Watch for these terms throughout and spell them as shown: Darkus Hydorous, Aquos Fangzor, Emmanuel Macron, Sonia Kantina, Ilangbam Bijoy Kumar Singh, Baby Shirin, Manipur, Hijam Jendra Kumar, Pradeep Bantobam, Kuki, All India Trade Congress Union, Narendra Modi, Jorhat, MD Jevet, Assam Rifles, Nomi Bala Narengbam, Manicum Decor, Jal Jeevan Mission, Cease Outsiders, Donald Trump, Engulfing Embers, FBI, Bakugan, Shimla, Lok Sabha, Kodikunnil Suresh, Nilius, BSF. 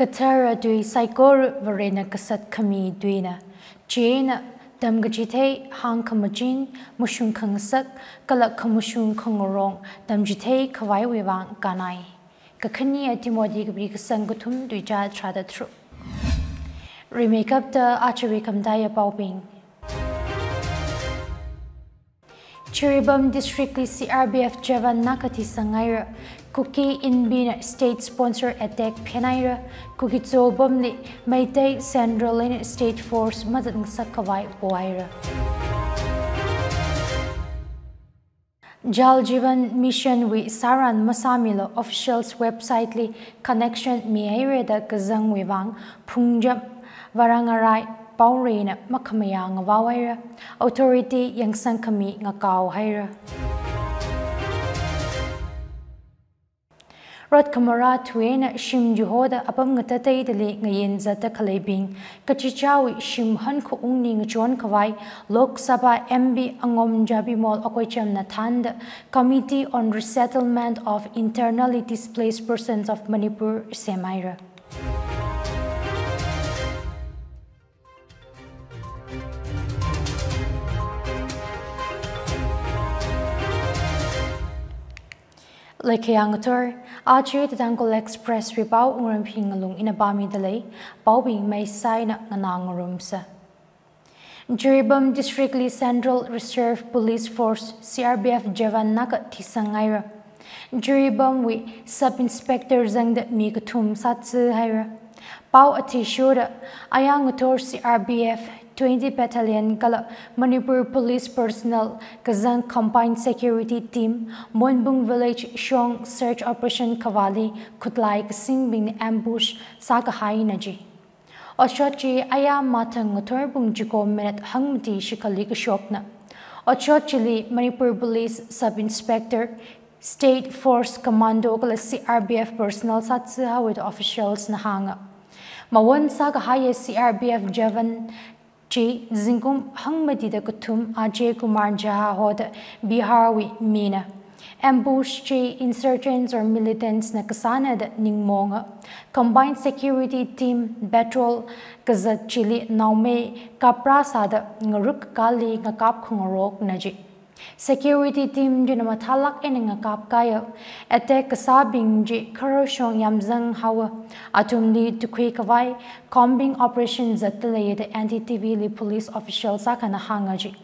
Katara dui saikor varena kasat kami duina. Jena damgajite hang kamajin, mushun kangasak, kalak kamushun kongorong, damjite kawai wivang ganai. Kakani atimodi gabrigasangutum duja trada tru. Remake up the archery kamdaya baubing. Jiribam District CRPF Javan Nakati Sangaira, Kuki in Bina State Sponsor Attack Penaira, Kukizo Bomli, Maitei Central Lane State Force Mazang Sakawai Boaira. Jal Jeevan Mission with Saran Masamilo officials website li connection Miaire da Kazang Wivang, Pungjab, Varangarai. Paurina makamayang wawaira authority yang sang kami ngakaw haira. Rod kamara tuena shim juhoda apam ngatatay dali ngayin zata kalibing kachichawi shim han ko ungni ngachuan kawai Lok Sabha MB angom jabi mol akoicham nathanda Committee on Resettlement of Internally Displaced Persons of Manipur semaira. Lekiangator, Archie the Dangle Express Rebow Urumping along in a balmy delay, Bowing may sign up Nanangurumsa. Jiribam District Central Reserve Police Force, CRPF Javan Nagat Tisangaira. Jiribam with Sub Inspector Zangdat Mikatum Satsu Hira. Bow a Tishuda, Ayangator CRPF. 20 Battalion Kala Manipur Police Personnel Kazang Combined Security Team Monbung Village Shong Search Operation Kavali Kutlai Kasing Bing Ambush Sakahai Naji Ochochi Ayam Matang Turbung Jiko Minute Hangmati Shikali Shokna Ochochili Manipur Police Sub Inspector State Force Commando Kala CRPF Personnel Satsuha with officials Nahanga Mawan Sakahaya CRPF Javan J. Zingum Hangmadi the Kutum Ajay Kumar Jaha Hoda Bihar with Mina Ambush J. Insurgents or Militants Nakasana the Ningmonga Combined Security Team Patrol Kazat Chili Naume Kaprasada Nguruk Kali Ngakap Kungorok Naji Security Team Dinamatalak and Ngakap Kaya Attack Kasabing J. Karoshong Yamzang Hawa Atum lead to Kwekawai, combing operations at the anti-TV police officials Sakana Hangaji.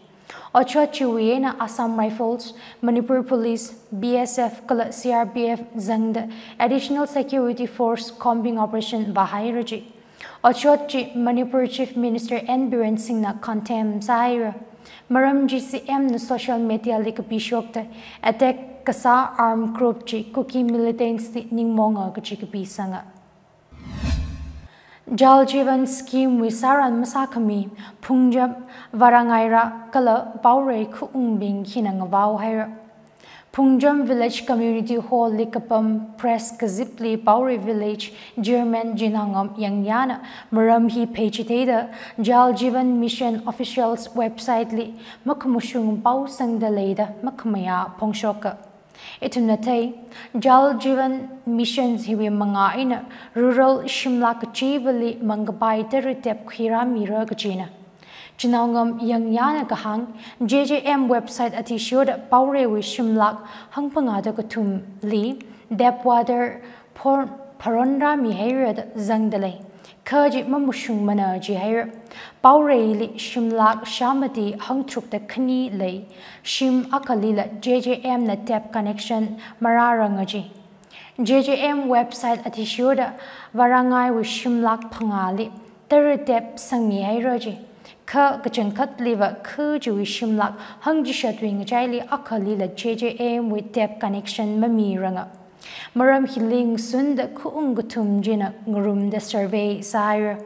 Ochochiwiena Assam Rifles, Manipur Police, BSF, CRPF, Zangda, Additional Security Force, combing operation Bahairaji. Ochochi Manipur Chief Minister N. Biren Singh na Contem Sahira. Maram GCM na social media like Bishokta, attack Kasa armed group Ji, Kuki militants Ningmonga Kachikabisanga. Jal Jeevan Scheme with Saran Masakami, Punjab, Varangaira, Kala, Baure, Kuumbing, Hinangabau Hira. Punjab Village Community Hall, Likapam, Press, Kazipli, Baure Village, German, Jinangam, Yangyana, Maramhi Pagitator, Jal Jeevan Mission Officials website, Li, Makamushung, Bau Sangdaleda, Makamaya, Pongshoka. Itunate Jal Jeevan Missions hiwi manga ina rural Shimla kachivali mangabai teritep khirami ragajina. Chinangam yangyana kahang JJM website atishoda paurewi Shimla hangpangada katum li Depwater Paronra mihairad zangdale. Kerjit mamushung mana jihair. Paureili Shimla shamati hangtruk the kani lay. Shim akalila JJM na tap connection mararangaji. JJM website atishoda varangai with Shimla pangali. Teritep sangihairaji. Ker kachankat liver kerju with Shimla hangjishatwing jali akalila JJM with tap connection mamiranga. Maram Hiling Sunda Kuungutum Jina Ngurum the survey Sire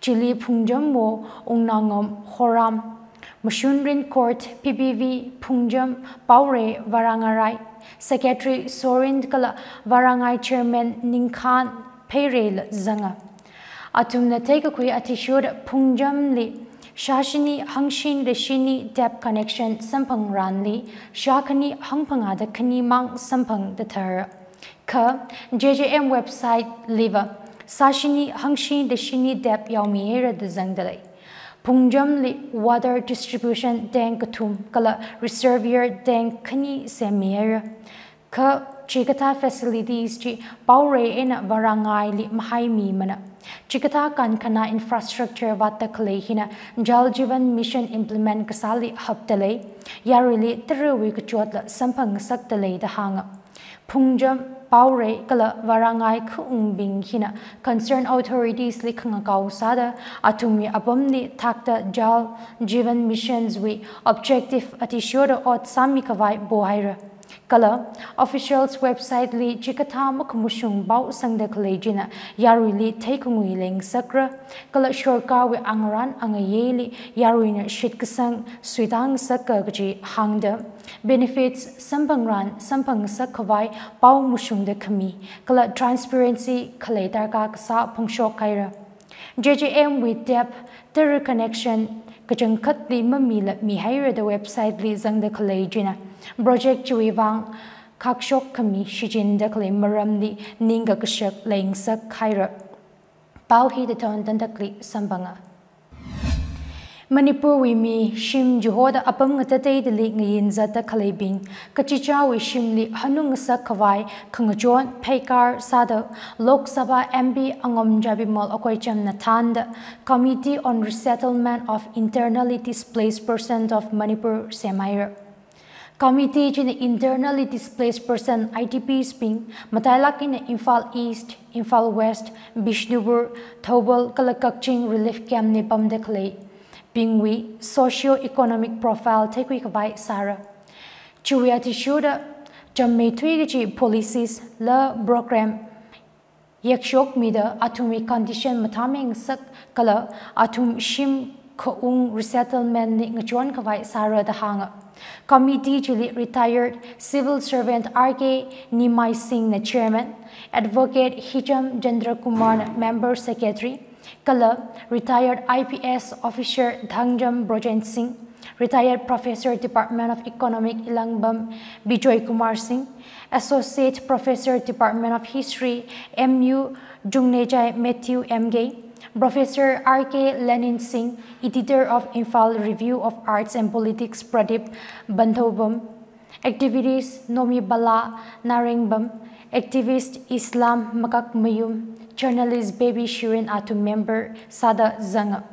Chili Pungjambo Unangam Horam Mushunrin Court PBV Pungjam Baure Varangarai Secretary Sorindkala Varangai Chairman Ningkhan Perel Zanga Atumna Tekakui Atishud Pungjam Li Shashini Hangshin Reshini Dep Connection Sampang Ranli Shakani Hangpangada Kanimang Sampang the Terra K. JJM website liver Sashini Hangshi Deshini Dep Yaumiera the Zangdalai. Pungjamli water distribution tank Katum Kala Reservoir tank Kani Semiera. Ka Chikata facilities Chi Paure in Varangai Li Mahai Mimana. Chikata Kankana infrastructure Vata Kalehina Jal Jeevan Mission implement Kasali Haptale Yarili Teruik Jotla Sampang Saktale the Hanga. Pungjam Paure Kala Varangai Kung Bing Hina Concerned Authorities Likanga Kausada Atumi Abomni Takta Jal Jeevan Missions We Objective Atishoda Ot Samikavai Bohaira Kala Officials Website Li Chikata Mukmushung Bao Sangda Kalejina Yaruli Takungui Ling Sakra Kala Shorka We Angaran Angayeli Yarwina Shitkasang Switang Sakagaji Hangda Benefits Sampangran Sampang Sakavai Bao Mushung de Kami Kala Transparency Kale Dargak Sa Pungshok Kaira JJM with Dep Terra Connection Kajangkat Li Mamila Mihaira the website Li Zangda Kalejina Project Chuivang Kakshok Kami Shijin Dakli Maramli Ninga Kshak Langsak Kaira Pauhi the Ton Dandakli Sambanga Manipur we me shim juhoda apam ngatate the ling yinzata kalibing Kachicha we shimli hanung sakavai Kangajon Pekar Sada Lok Sabha MB Angom Jabimal Okoicham Natanda Committee on Resettlement of Internally Displaced Persons of Manipur Semaira Committee in the internally displaced person IDPs being Matailak in the Imphal East, Imphal West, Bishnupur, Thobal, Kalakakching Relief Camp Nepam Dekle, Pingwi, Socio-Economic Profile Tekwikavai Sara, Chuiati Shuda, Jammetuigi Policies, La Program, Yakshok Mida, Atumi Condition Mataming Sak Kala, Atum Shim Koung Resettlement Ngachuan Kavai Sara the Hanga. Committee Julie retired civil servant R.K. Nimai Singh the chairman, advocate Hijam Jendra Kumar member secretary, Kala retired IPS officer Thangjam Brojan Singh, retired professor Department of Economic Ilangbam Bijoy Kumar Singh, associate professor Department of History MU Jungnejai Matthew M. Gay, Professor R. K. Lenin Singh, editor of Imphal Review of Arts and Politics, Pradeep Bantobam, activist Nomi Bala Narengbam, activist Islam Makak Mayum, journalist Baby Shirin Atum member Sada Zanga.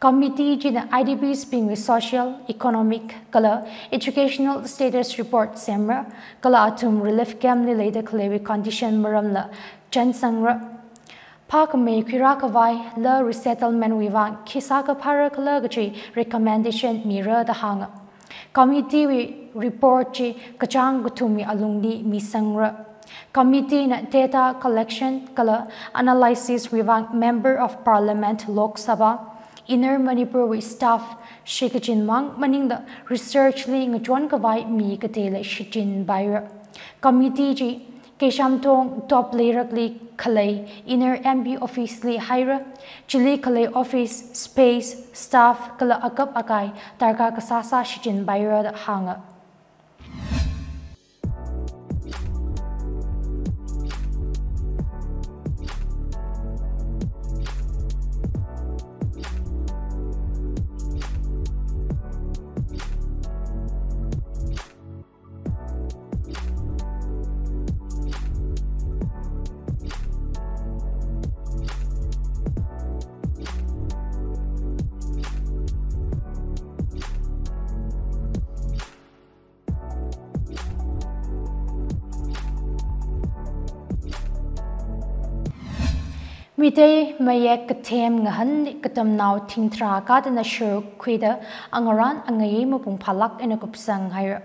Committee in the IDPs being with social, economic, Kala, educational status report Semra, Kala Atum relief camp related Kalewi condition Maramla, Chan Sangra. Park me Kirakavai, La Resettlement Wivang, Kisaka Parakalagri, Recommendation Mirror the Hanga. Committee we report Chi Kachang Gutumi Alungdi Misangra. Committee in Data Collection Kala Analysis Wivang Member of Parliament Lok Sabha. Inner Manipur with staff Shikajin Mang Maning the Research Ling Juan Kavai Mi Katele Shijin Baira. Committee G. Kesham Tong top lyrically Kalei inner MB office li Hira Chile Kalei office space staff Kala Akap Akai Targa Kasasa Shijin Baira Hanga. Midday Mayak Katem Nahan Katam now Tintra Garden Ashur Quida Angaran Angayim Pumpalak and a Kupsang Hire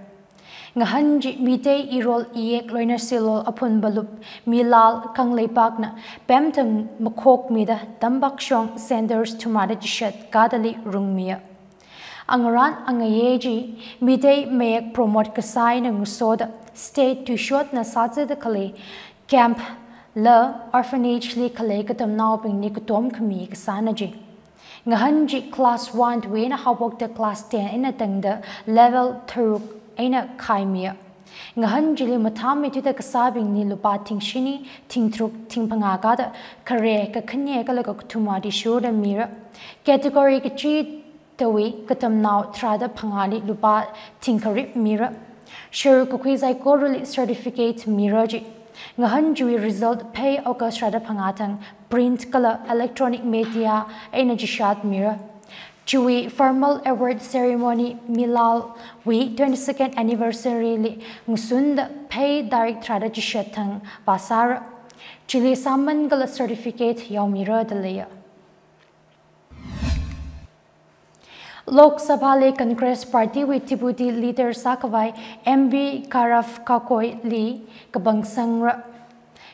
Nahanji Midday Irol Eek Loiner Silo upon Balup Milal Kangle Bagna Bamton Makok Mida Dambak Shong Senders to Madajishet Gadali Rungmia Angaran Angayeji Midday Mayak promote Kasai Ngusoda State to Short Nasaza the Kale Camp La orphanage li kalekatam now being nikotom kami kasanaji. Ngahanji class 1 to in a hawk the class 10 in a tang the level through in a kaimia. Ngahan jili matam itu tak sabing ni lupa ting shini, ting truk, ting pangagada, kare kaknya kalak tumadi show dan mira. Kategori kecil tawi ketamnau terada pangali lupa ting karib mira. Shuru kukui zaikorulit certificate miraji. Ngahan jui result pay oka terada pangatang print kalak electronic media energy shot mira. Chui formal award ceremony milal we 22nd anniversary li ngusund pay direct trada jishatang basar chili saman gala certificate yaumira dalaya. Lok Sabha le Congress Party with Deputy Leader Sakavai MB Karaf Kakoi li kabansangra.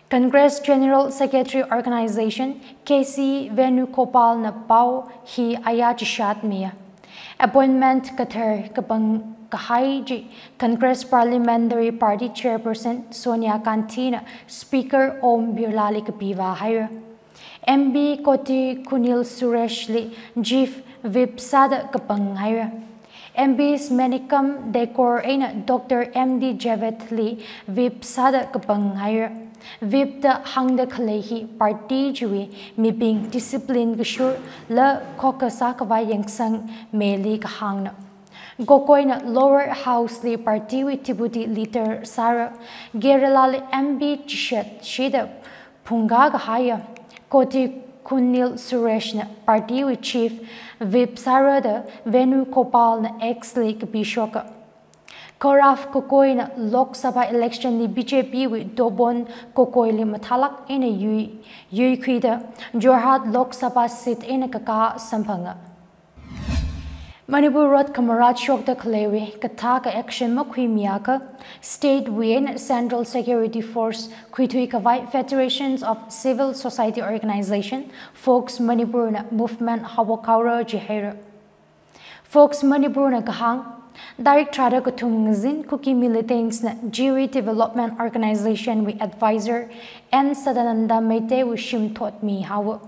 Congress General Secretary Organization KC Venukopal na pau hi ayachishat mia. Appointment kater kabang kahaiji Congress Parliamentary Party Chairperson Sonia Kantina, Speaker Om Biolali kapiva hire. MB Kodikunnil Suresh li Chief Whip sada kabang hire. MB's Manicum Decor aina Dr. MD Jevet li Whip sada kabang hire. Vip the hangda kalehi party jui mi bing discipline gishur la kokasakava yangsang meli kahangna. Gokoina lower house li party with tibuti liter sara gerelali mb chishet shida punga gahaya Kodikunnil Suresh na party with chief vip sara da Venukopal na ex league bishoka. Koraf Kokoi na Lok Sabha election ni BJP with Dobon Kokoi li Matalak in a Yui Kwida, Jorhat Lok Sabha seat in a Kaka Sampanga. Manipur Rod Kamarat Shokta Kalewi, Kataka Action Makwi Miyaka, State Wien Central Security Force, Kwitui Kavai Federations of Civil Society Organization, Folks Manipur na Movement Hawakaura Jihera. Folks Manipur na Kahang. Direct Trada Kutungzin Kuki Militants na Jiri Development Organization with Advisor N. Sadananda Meite with Shim Tot Mi Hawa.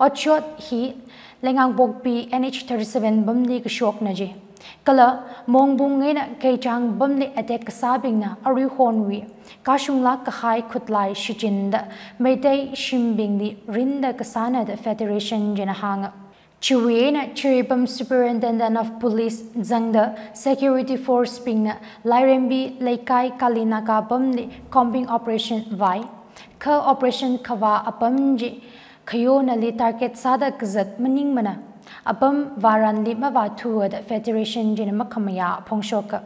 Ochot Hi Lengang Bogpi NH37 Bumli Kshok Naji. Kala Mongbungina Kejang Bumli Atek Sabingna Arihonwi Kashungla Kahai Kutlai Shijinda Meite Shimbingli Rinda Kasana the Federation Jenahanga. Chiwena Jiribam Superintendent of Police Zangda Security Force Pingna Lairembi Lekai Kalinaka Bumli Combing Operation Vai Ka Operation Kawa Abamji Kayonali Target Sada Kzat Maningmana Abam Varan Limavatu the Federation Jinamakamaya Pongshoka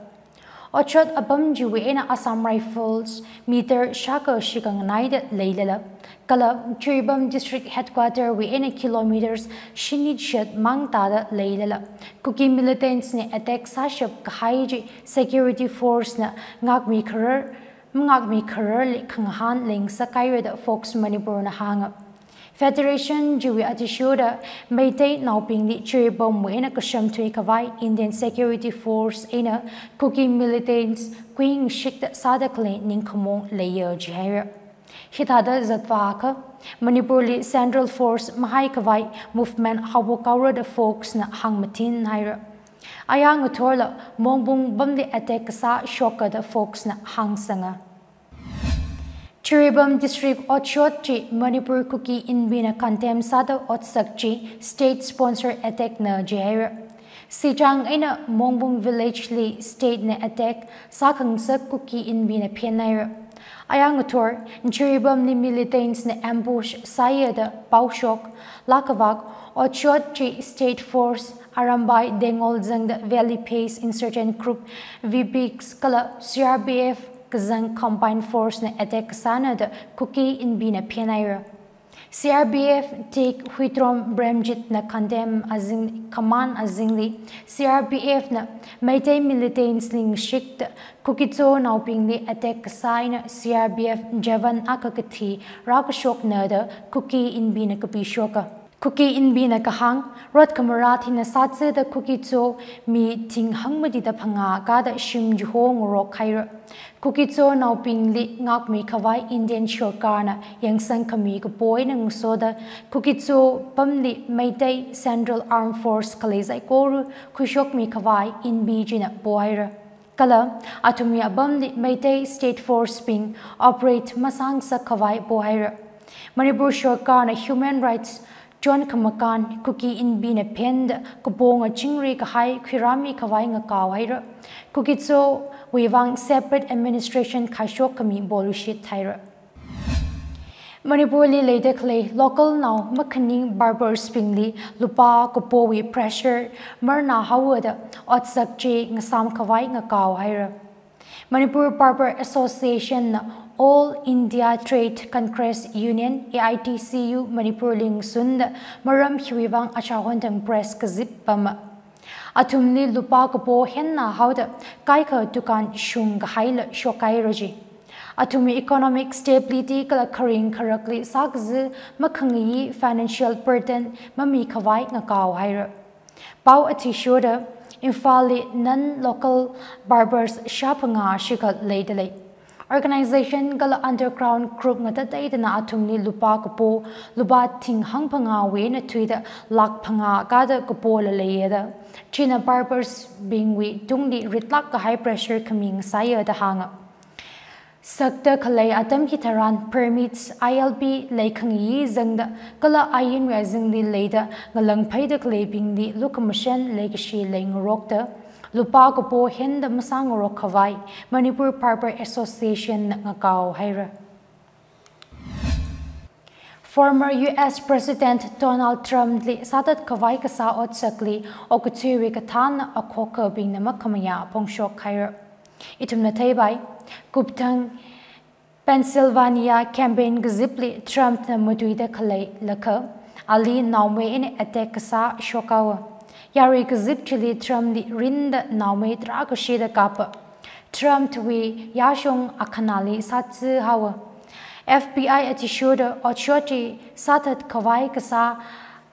Ochot Abam Jiwena Assam Rifles Meter Shaka Shikanganai Leilala Kala Jiribam District Headquarter within kilometers Shinidshet Mangtada Leilala. Kuki militants ne attack Sashab Kahaiji Security Force na Ngakmi Karar Kanghan Ling Sakaya the Fox Manipur na Hanga. Federation Jui Atishoda Mayte Nauping the Jiribam within a Kasham Tui Kavai Indian Security Force in a Kuki militants Queen Shikta Sadakle Ninkamong Layer Jihara. Hitada Zatvaaka, Manipuri Central Force Mahaikavai Movement Hawokaura the Folks na Hangmatin Naira. Ayang Utorla, Mongbung Bumli Atek Sa Shoka the Folks na Hangsanga. Jiribam District Ochotchi, Manipur Kuki Inbina Kantem Sada Otsakchi, State Sponsor Atek na Jaira. Sijang in a Mongbung Village Li State na Atek, Sakangsa Kuki Inbina Pienaira. Ayangator, Jiribam ni militants ne ambush Sayada, Paushok, Lakavak, Ochotchi State Force, Arambai, Dengol Zang the Valley Pace Insurgent Group, VBX Kala, CRPF, Kazang Combined Force ne attack Sana the Kuki in Bina Pienaira. CRPF take Huitrom Bremjit na condemn azing command azingli. CRPF na Mayte militants ling shikt Kukitso naupingli attack sign CRPF Javan akakati Rakashok nada Kuki in Bina Kapishoka. Kuki in Bina Kahang, Rod Kamarati na Satse the Kukitso mi ting hangmadi the Panga Gada Shim Juhong Rok Kaira. Kukitso now being lit Ngakmi Kawai Indian Shokana, Yangsan Kami Boy Nang Soda, Kukitso Bumli Mayday Central Armed Force Kalezai Koru, Kushokmi Kawai in Bijina Boira. Kala Atumya Abam Maytay State Force Ping Operate Masang Sa Kawai Bohaira Manipur Shorkan Human Rights John Kamakan Kuki in Bina Pend Kabonga Chingri Kahai Kirami Kawai Ngakawaira Kukitso Wivang Separate Administration Kaishok Kami Bolushit Taira Manipur li later clay local now makaning barber spingly lupa kopowi pressure merna hawada otsak che ngasam kawai ngakaw haira Manipur Barber Association All India Trade Congress Union AITCU Manipur ling sund maram hiwang achahondang press kazip pam atumni lupa kopo henna hawda kaika tukan shung haila shokai roji Atumi economic stability kala karing karakli sakzi makangi financial burden mami kawai ngakaw haira. Pau ati shoda infali non local barbers shapanga shikal laidale. Organization kala underground group ngatatai dana atumni lupa kapo luba ting hangpanga we na tuida lakpanga kada kapo lalayeda. China barbers being we dungdi ritlak high pressure kaming saya da hanga. Sakta Kalay Atam Hitaran permits ILB Laikang Yi Zangda Kala Ayin Razing the Later Galang Pai the Claping the Locomotion Lake She Lang Rokta Lupa Kapo Hind Masang Rokawai Manipur Barber Association Ngakao Haira. Former US President Donald Trump li Satat Kawai Kasa Otsakli Okuturi Katan Akoka Bing Namakamaya Pongshok Haira. Itum Natebai Guptang Pennsylvania campaign gzipli Trump na muduida kalay laka Ali naume in attack sa shokawa Yari gzip chili Trump li rind naume dragoshida kapa Trump twi yashong akanali satsi hawa FBI atishuda ochoti satat kawai kasa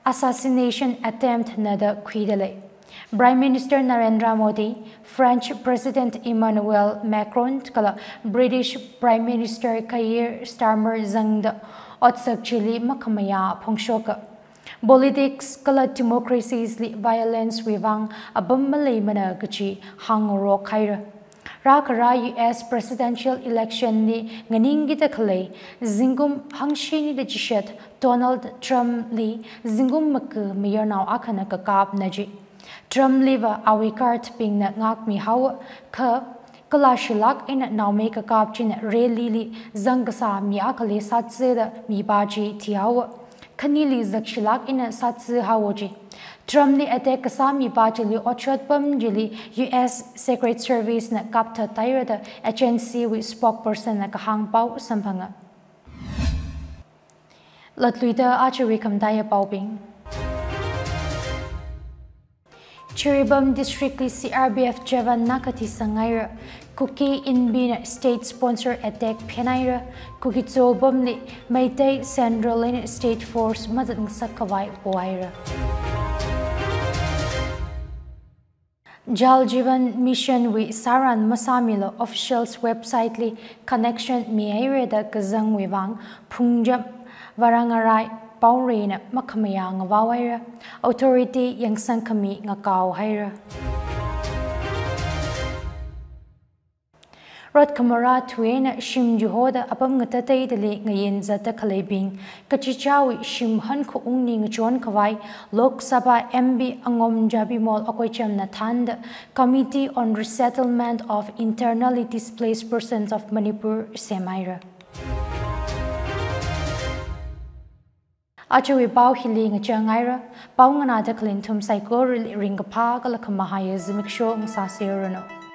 assassination attempt nada kwidale Prime Minister Narendra Modi, French President Emmanuel Macron, British Prime Minister Keir Starmer Zangda, Otsak Chili Makamaya Pongshoka. Politics kala democracies li violence wivang abamale mana gachi hangro kaira. Rakara US presidential election ni nganingita kale zingum hangshini de jishet Donald Trump li zingum maku mayor now akana kakab naji. Trump liver awikart ping na ngak mi hawa ka kalashilak in now make a caption re lili zangasa miakali satse da mi baji tiawa kanili zakshilak in satse hawaji. Trump li attack sami baji li ochot pam jili US Secret Service na kapta taira da agency with spokesperson na kahang pau sampanga. Latluida achirikam daya paubing. Jiribam District CRPF Javan Nakati Sangaira, Kuki in Bina State Sponsor Attack Penaira, Kukitso Bomli, Maytay Central in State Force Mazang Sakawai Boaira. Jal Jeevan Mission with Saran Masamilo officials website li connection Miaira da Kazang Wivang, Punjab, Varangarai. Paurina makamaya ngawaira authority yang sangkami ngakaw haira Rod Kamara Twain Shim Juhoda Abam Ngatatai Dele Ngayen Zata Kalebing Kachichawi Shim Han Ko Ungni Ngachuan Kawai Lok Sabha MB Angom Jabi Mol Akwecham Nathanda Committee on Resettlement of Internally Displaced Persons of Manipur Semaira Achawi Bao Hiling Changaira, Bao Nganada Clintum Psycho Ringapagalakamahayas Miksho Msasirano.